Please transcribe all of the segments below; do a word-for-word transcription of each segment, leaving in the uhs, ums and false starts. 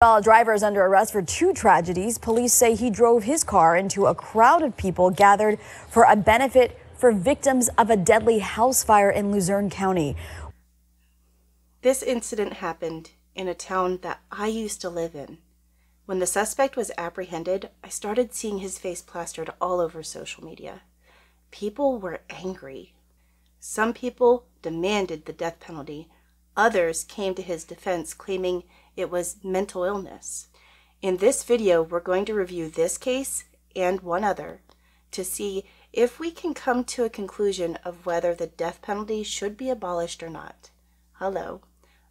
While a driver is under arrest for two tragedies, police say he drove his car into a crowd of people gathered for a benefit for victims of a deadly house fire in Luzerne County. This incident happened in a town that I used to live in. When the suspect was apprehended, I started seeing his face plastered all over social media. People were angry. Some people demanded the death penalty. Others came to his defense claiming it was mental illness. In this video, we're going to review this case and one other to see if we can come to a conclusion of whether the death penalty should be abolished or not. Hello,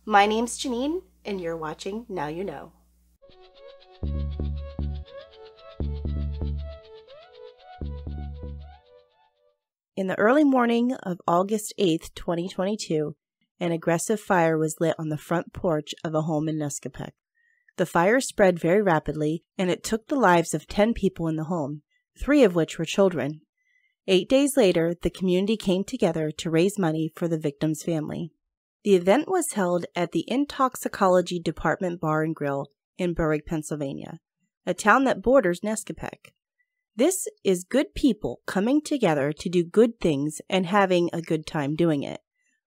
my name's Janine, and you're watching Now You Know. In the early morning of August eighth, twenty twenty-two, an aggressive fire was lit on the front porch of a home in Nescopeck. The fire spread very rapidly, and it took the lives of ten people in the home, three of which were children. Eight days later, the community came together to raise money for the victim's family. The event was held at the Intoxicology Department Bar and Grill in Berwick, Pennsylvania, a town that borders Nescopeck. This is good people coming together to do good things and having a good time doing it.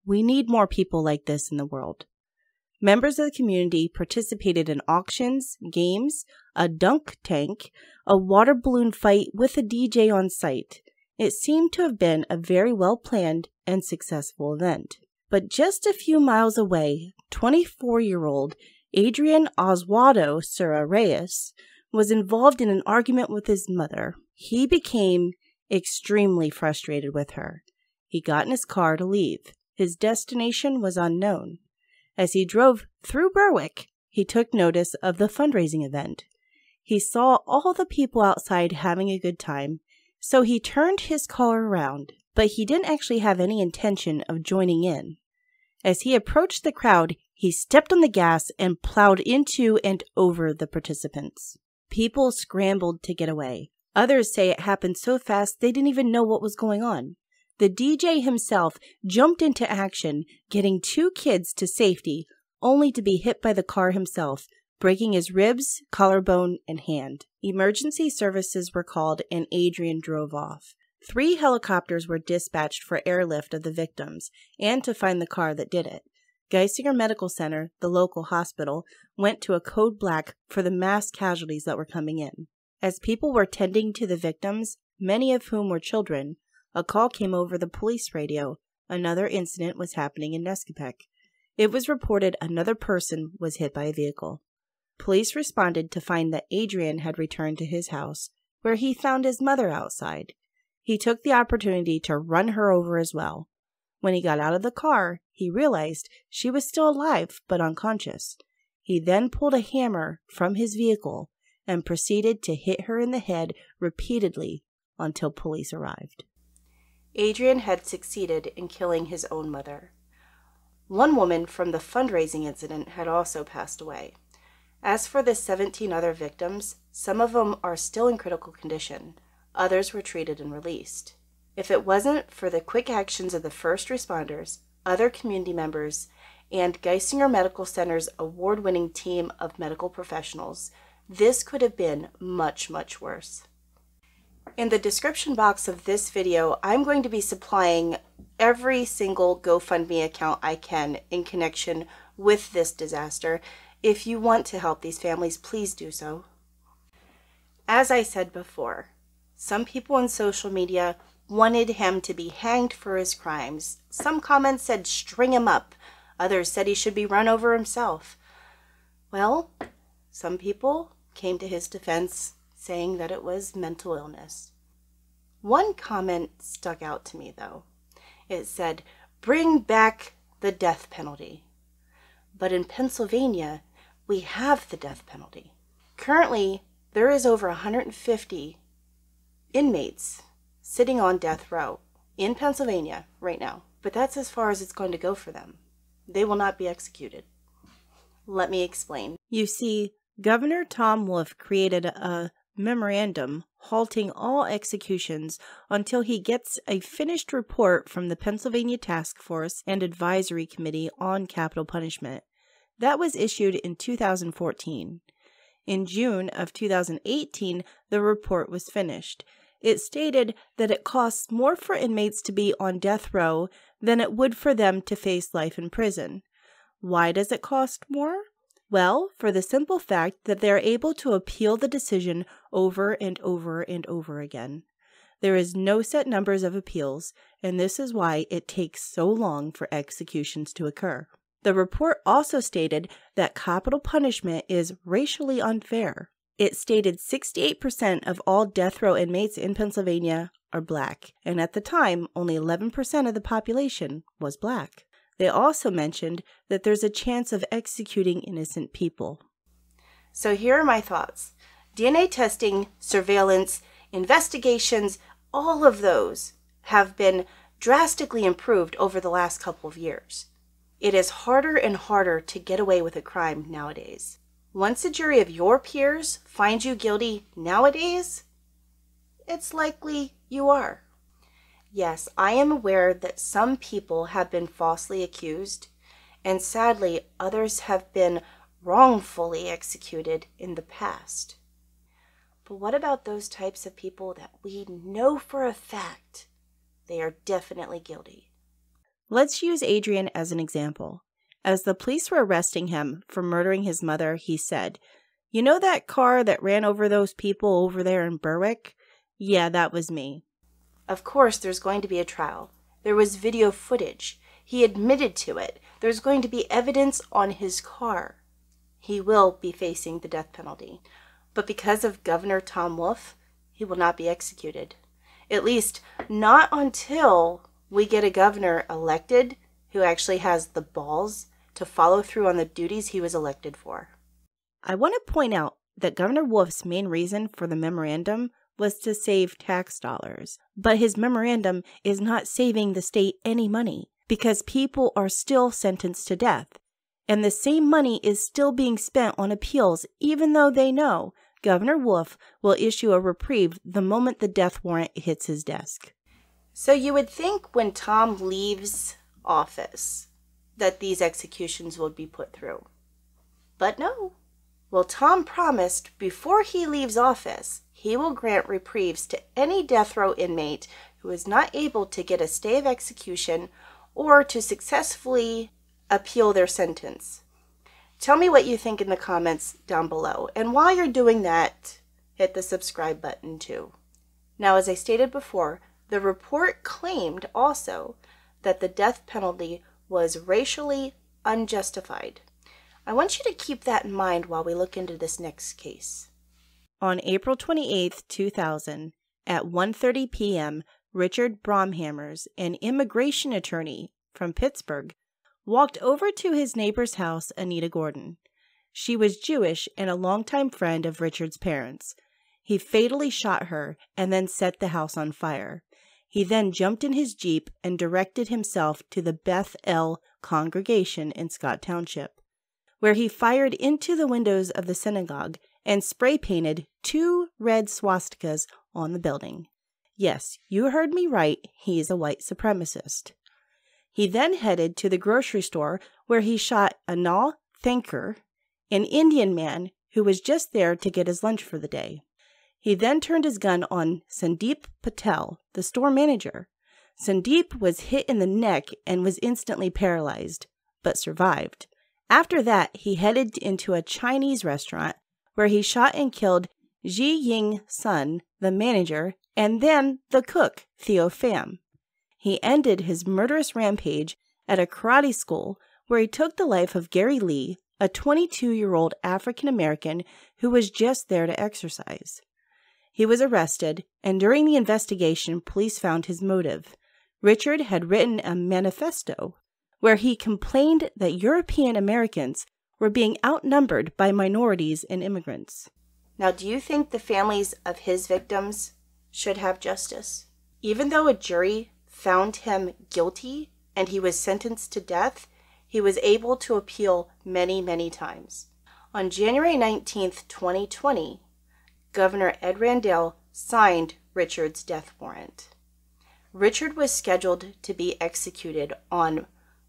We need more people like this in the world. Members of the community participated in auctions, games, a dunk tank, a water balloon fight with a D J on site. It seemed to have been a very well-planned and successful event. But just a few miles away, twenty-four-year-old Adrian Oswaldo Sura Reyes was involved in an argument with his mother. He became extremely frustrated with her. He got in his car to leave. His destination was unknown. As he drove through Berwick, he took notice of the fundraising event. He saw all the people outside having a good time, so he turned his car around, but he didn't actually have any intention of joining in. As he approached the crowd, he stepped on the gas and plowed into and over the participants. People scrambled to get away. Others say it happened so fast they didn't even know what was going on. The D J himself jumped into action, getting two kids to safety, only to be hit by the car himself, breaking his ribs, collarbone, and hand. Emergency services were called and Adrian drove off. Three helicopters were dispatched for airlift of the victims and to find the car that did it. Geisinger Medical Center, the local hospital, went to a code black for the mass casualties that were coming in. As people were tending to the victims, many of whom were children, a call came over the police radio. Another incident was happening in Nescopeck. It was reported another person was hit by a vehicle. Police responded to find that Adrian had returned to his house, where he found his mother outside. He took the opportunity to run her over as well. When he got out of the car, he realized she was still alive but unconscious. He then pulled a hammer from his vehicle and proceeded to hit her in the head repeatedly until police arrived. Adrian had succeeded in killing his own mother. One woman from the fundraising incident had also passed away. As for the seventeen other victims, some of them are still in critical condition. Others were treated and released. If it wasn't for the quick actions of the first responders, other community members, and Geisinger Medical Center's award-winning team of medical professionals, this could have been much, much worse. In the description box of this video, I'm going to be supplying every single GoFundMe account I can in connection with this disaster. If you want to help these families, please do so. As I said before, some people on social media wanted him to be hanged for his crimes. Some comments said string him up. Others said he should be run over himself. Well, some people came to his defense, saying that it was mental illness. One comment stuck out to me, though. It said, "Bring back the death penalty." But in Pennsylvania, we have the death penalty. Currently, there is over one hundred fifty inmates sitting on death row in Pennsylvania right now. But that's as far as it's going to go for them. They will not be executed. Let me explain. You see, Governor Tom Wolf created a memorandum halting all executions until he gets a finished report from the Pennsylvania Task Force and Advisory Committee on Capital Punishment. That was issued in two thousand fourteen. In June of two thousand eighteen, the report was finished. It stated that it costs more for inmates to be on death row than it would for them to face life in prison. Why does it cost more? Well, for the simple fact that they are able to appeal the decision over and over and over again. There is no set numbers of appeals, and this is why it takes so long for executions to occur. The report also stated that capital punishment is racially unfair. It stated sixty-eight percent of all death row inmates in Pennsylvania are black, and at the time, only eleven percent of the population was black. They also mentioned that there's a chance of executing innocent people. So here are my thoughts. D N A testing, surveillance, investigations, all of those have been drastically improved over the last couple of years. It is harder and harder to get away with a crime nowadays. Once a jury of your peers finds you guilty nowadays, it's likely you are. Yes, I am aware that some people have been falsely accused, and sadly, others have been wrongfully executed in the past. But what about those types of people that we know for a fact they are definitely guilty? Let's use Adrian as an example. As the police were arresting him for murdering his mother, he said, "You know that car that ran over those people over there in Berwick? Yeah, that was me." Of course, there's going to be a trial. There was video footage. He admitted to it. There's going to be evidence on his car. He will be facing the death penalty. But because of Governor Tom Wolf, he will not be executed. At least not until we get a governor elected who actually has the balls to follow through on the duties he was elected for. I want to point out that Governor Wolf's main reason for the memorandum was to save tax dollars. But his memorandum is not saving the state any money, because people are still sentenced to death. And the same money is still being spent on appeals, even though they know Governor Wolf will issue a reprieve the moment the death warrant hits his desk. So you would think when Tom leaves office that these executions would be put through. But no. Well, Tom promised before he leaves office, he will grant reprieves to any death row inmate who is not able to get a stay of execution or to successfully appeal their sentence. Tell me what you think in the comments down below. And while you're doing that, hit the subscribe button too. Now, as I stated before, the report claimed also that the death penalty was racially unjustified. I want you to keep that in mind while we look into this next case. On April twenty-eighth, two thousand, at one thirty p m, Richard Baumhammers, an immigration attorney from Pittsburgh, walked over to his neighbor's house, Anita Gordon. She was Jewish and a longtime friend of Richard's parents. He fatally shot her and then set the house on fire. He then jumped in his Jeep and directed himself to the Beth El Congregation in Scott Township, where he fired into the windows of the synagogue and spray-painted two red swastikas on the building. Yes, you heard me right, he is a white supremacist. He then headed to the grocery store where he shot Anaw Thakur, an Indian man who was just there to get his lunch for the day. He then turned his gun on Sandeep Patel, the store manager. Sandeep was hit in the neck and was instantly paralyzed, but survived. After that, he headed into a Chinese restaurant where he shot and killed Zhi Ying Sun, the manager, and then the cook, Theo Pham. He ended his murderous rampage at a karate school where he took the life of Gary Lee, a twenty-two-year-old African-American who was just there to exercise. He was arrested, and during the investigation, police found his motive. Richard had written a manifesto where he complained that European Americans were being outnumbered by minorities and immigrants. Now, do you think the families of his victims should have justice? Even though a jury found him guilty and he was sentenced to death, he was able to appeal many, many times. On January nineteenth, twenty twenty, Governor Ed Rendell signed Richard's death warrant. Richard was scheduled to be executed on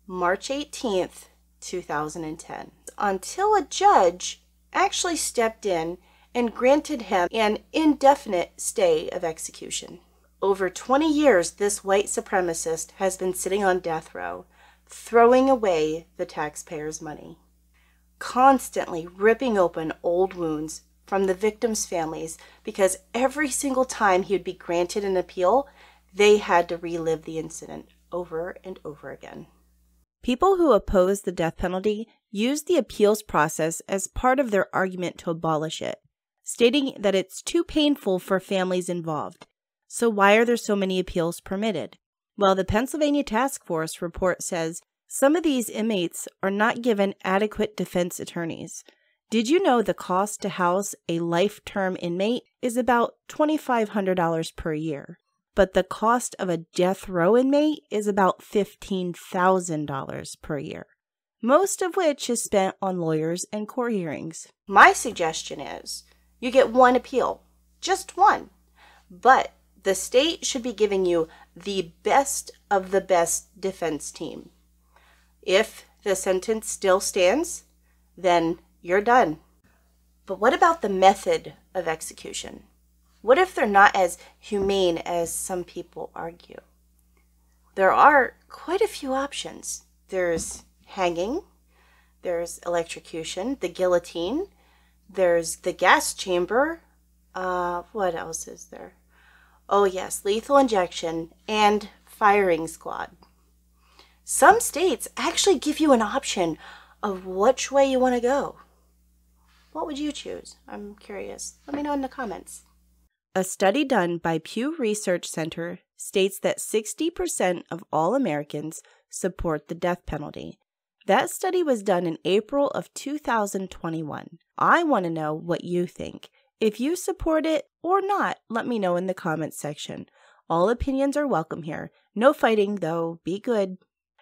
March eighteenth, two thousand ten, until a judge actually stepped in and granted him an indefinite stay of execution. Over twenty years, this white supremacist has been sitting on death row, throwing away the taxpayers' money, constantly ripping open old wounds from the victims' families, because every single time he would be granted an appeal, they had to relive the incident over and over again. People who oppose the death penalty use the appeals process as part of their argument to abolish it, stating that it's too painful for families involved. So why are there so many appeals permitted? Well, the Pennsylvania Task Force report says some of these inmates are not given adequate defense attorneys. Did you know the cost to house a life-term inmate is about twenty-five hundred dollars per year? But the cost of a death row inmate is about fifteen thousand dollars per year, most of which is spent on lawyers and court hearings. My suggestion is you get one appeal, just one, but the state should be giving you the best of the best defense team. If the sentence still stands, then you're done. But what about the method of execution? What if they're not as humane as some people argue? There are quite a few options. There's hanging, there's electrocution, the guillotine, there's the gas chamber, uh, what else is there? Oh yes, lethal injection and firing squad. Some states actually give you an option of which way you want to go. What would you choose? I'm curious. Let me know in the comments. A study done by Pew Research Center states that sixty percent of all Americans support the death penalty. That study was done in April of two thousand twenty-one. I want to know what you think. If you support it or not, let me know in the comments section. All opinions are welcome here. No fighting, though. Be good.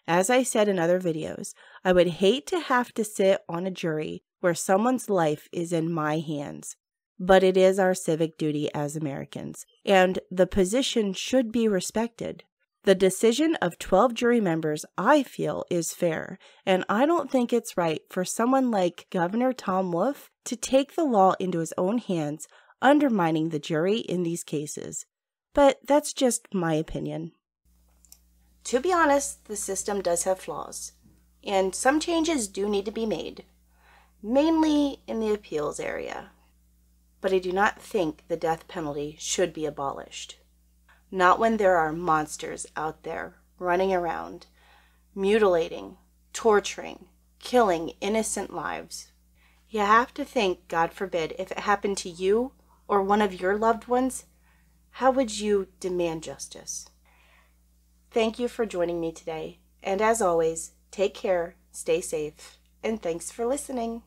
As I said in other videos, I would hate to have to sit on a jury where someone's life is in my hands. But it is our civic duty as Americans, and the position should be respected. The decision of twelve jury members, I feel, is fair, and I don't think it's right for someone like Governor Tom Wolf to take the law into his own hands, undermining the jury in these cases. But that's just my opinion. To be honest, the system does have flaws, and some changes do need to be made, mainly in the appeals area. But I do not think the death penalty should be abolished. Not when there are monsters out there running around, mutilating, torturing, killing innocent lives. You have to think, God forbid, if it happened to you or one of your loved ones, how would you demand justice? Thank you for joining me today, and as always, take care, stay safe, and thanks for listening.